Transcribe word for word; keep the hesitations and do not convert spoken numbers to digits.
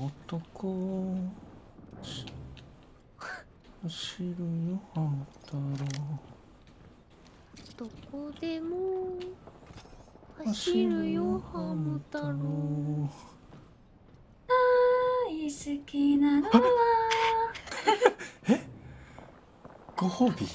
男走るよ浜太郎、どこでも走るよハム太郎。大好きなのはえご褒美